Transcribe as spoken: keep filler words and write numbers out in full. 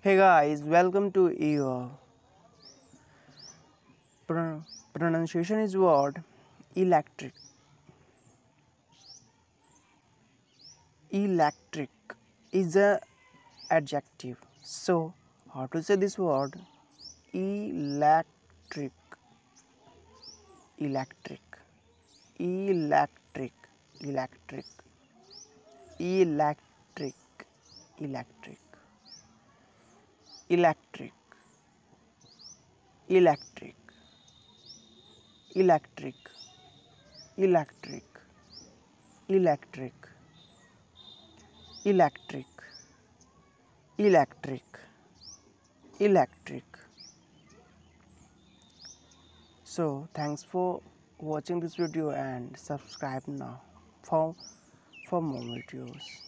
Hey guys, welcome to E O. Pro pronunciation is what? Electric. Electric is a adjective. So, how to say this word? Electric. Electric. Electric. Electric. Electric. Electric. Electric, electric, electric, electric, electric, electric, electric, electric. So thanks for watching this video and subscribe now for, for more videos.